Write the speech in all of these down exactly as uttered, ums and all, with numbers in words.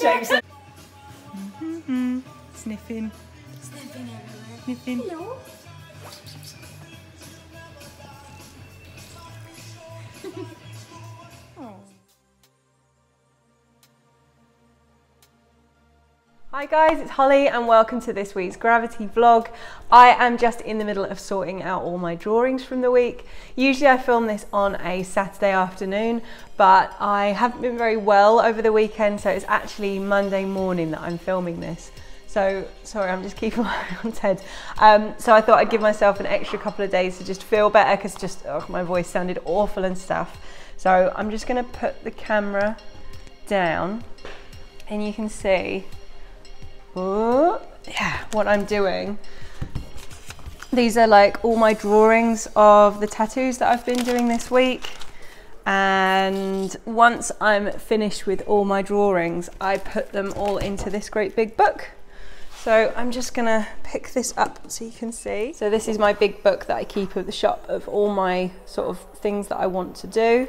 James. Mm-hmm. Sniffing. Sniffing everywhere. Sniffing. Hello. Oh. Hi guys, it's Holly and welcome to this week's Gravity Vlog. I am just in the middle of sorting out all my drawings from the week. Usually I film this on a Saturday afternoon, but I haven't been very well over the weekend, so it's actually Monday morning that I'm filming this. So, sorry, I'm just keeping my eye on Ted. Um, so I thought I'd give myself an extra couple of days to just feel better, because just oh, my voice sounded awful and stuff. So I'm just gonna put the camera down and you can see Ooh, yeah, what I'm doing. These are like all my drawings of the tattoos that I've been doing this week, and once I'm finished with all my drawings I put them all into this great big book. So I'm just gonna pick this up so you can see. So this is my big book that I keep at the shop of all my sort of things that I want to do,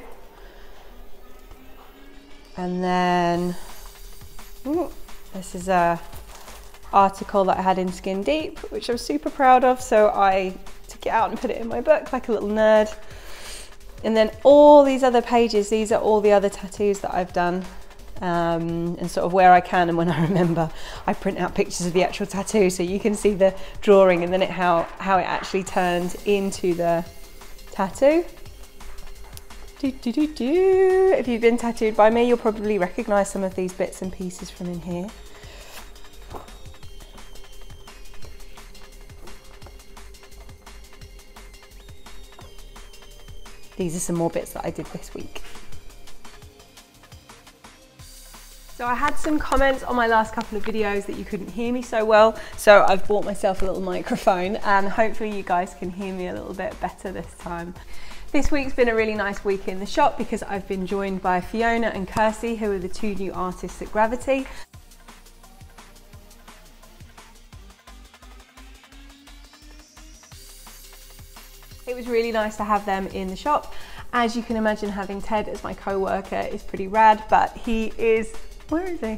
and then ooh, this is a article that I had in Skin Deep, which I was super proud of, so I took it out and put it in my book like a little nerd. And then all these other pages, these are all the other tattoos that I've done, um, and sort of where I can and when I remember, I print out pictures of the actual tattoo so you can see the drawing and then it how, how it actually turned into the tattoo. Do, do, do, do. If you've been tattooed by me, you'll probably recognise some of these bits and pieces from in here. These are some more bits that I did this week. So I had some comments on my last couple of videos that you couldn't hear me so well, so I've bought myself a little microphone and hopefully you guys can hear me a little bit better this time. This week's been a really nice week in the shop because I've been joined by Fiona and Kirstie, who are the two new artists at Gravity. It was really nice to have them in the shop. As you can imagine, having Ted as my co-worker is pretty rad, but he is, where is he?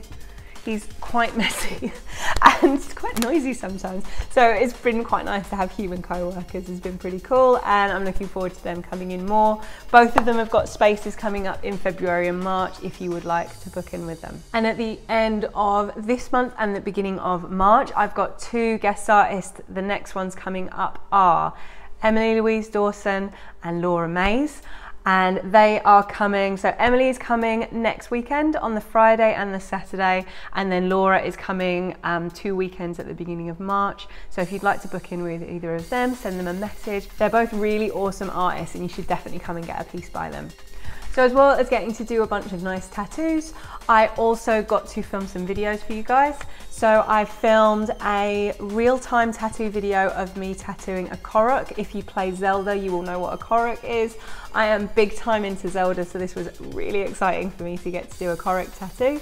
He's quite messy and quite noisy sometimes. So it's been quite nice to have human co-workers. It's been pretty cool and I'm looking forward to them coming in more. Both of them have got spaces coming up in February and March if you would like to book in with them. And at the end of this month and the beginning of March, I've got two guest artists. The next ones coming up are Emily Louise Dawson and Laura Mays. And they are coming, so Emily is coming next weekend on the Friday and the Saturday, and then Laura is coming um, two weekends at the beginning of March. So if you'd like to book in with either of them, send them a message. They're both really awesome artists and you should definitely come and get a piece by them. So as well as getting to do a bunch of nice tattoos, I also got to film some videos for you guys. So I filmed a real-time tattoo video of me tattooing a Korok. If you play Zelda, you will know what a Korok is. I am big time into Zelda, so this was really exciting for me to get to do a Korok tattoo.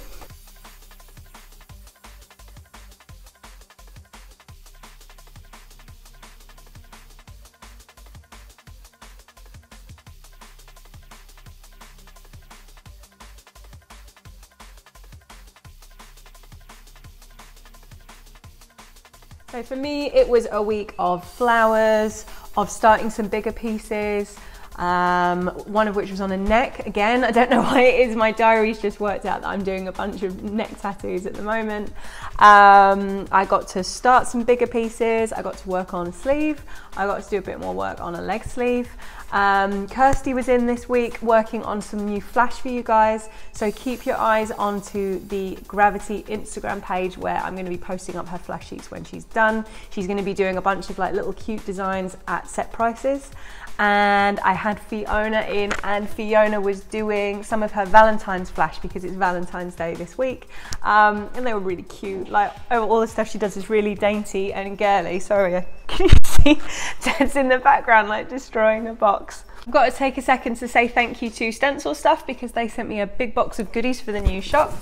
So for me, it was a week of flowers, of starting some bigger pieces, um, one of which was on a neck. Again, I don't know why it is, my diary's just worked out that I'm doing a bunch of neck tattoos at the moment. Um, I got to start some bigger pieces, I got to work on a sleeve, I got to do a bit more work on a leg sleeve. Um, Kirstie was in this week working on some new flash for you guys, so keep your eyes onto the Gravity Instagram page where I'm going to be posting up her flash sheets when she's done. She's going to be doing a bunch of like little cute designs at set prices. And I had Fiona in, and Fiona was doing some of her Valentine's flash because it's Valentine's Day this week, um, and they were really cute. Like all the stuff she does is really dainty and girly. Sorry, can you see Ted's in the background like destroying a box? I've got to take a second to say thank you to Stencil Stuff because they sent me a big box of goodies for the new shop.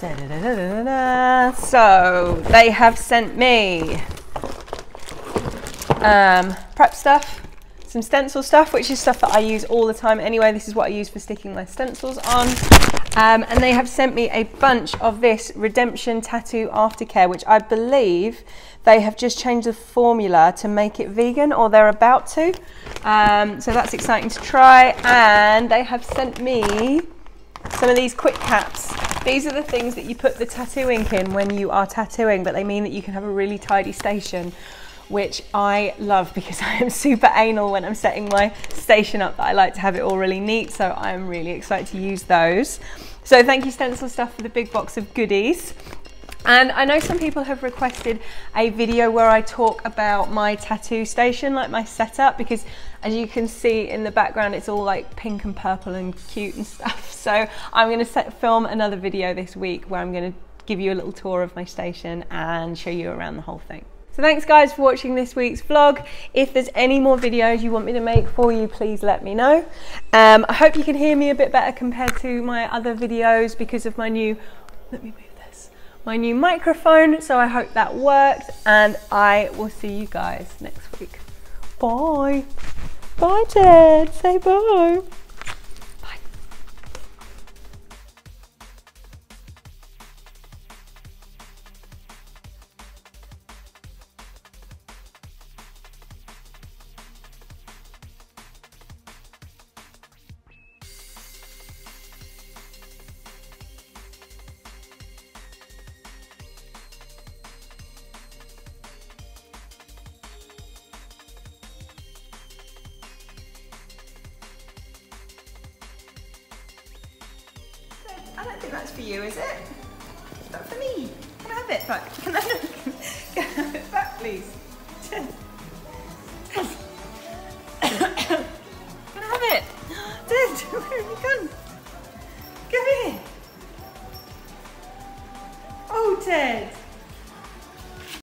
Da, da, da, da, da, da. So they have sent me um, prep stuff, some stencil stuff, which is stuff that I use all the time anyway. This is what I use for sticking my stencils on. Um, and they have sent me a bunch of this Redemption Tattoo Aftercare, which I believe they have just changed the formula to make it vegan, or they're about to. Um, so that's exciting to try. And they have sent me some of these quick caps. These are the things that you put the tattoo ink in when you are tattooing, but they mean that you can have a really tidy station, which I love because I am super anal when I'm setting my station up, that I like to have it all really neat. So I'm really excited to use those. So thank you, Stencil Stuff, for the big box of goodies. And I know some people have requested a video where I talk about my tattoo station, like my setup, because as you can see in the background, it's all like pink and purple and cute and stuff. So I'm gonna set, film another video this week where I'm gonna give you a little tour of my station and show you around the whole thing. So thanks guys for watching this week's vlog. If there's any more videos you want me to make for you, please let me know. Um, I hope you can hear me a bit better compared to my other videos because of my new, let me move this, my new microphone. So I hope that worked, and I will see you guys next week. Bye. Bye Ted, say bye. I don't think that's for you, is it? It's not for me. Can I have it back? Can I have it back, please? Can I have it? Ted, where have you gone? Come here. Oh, Ted.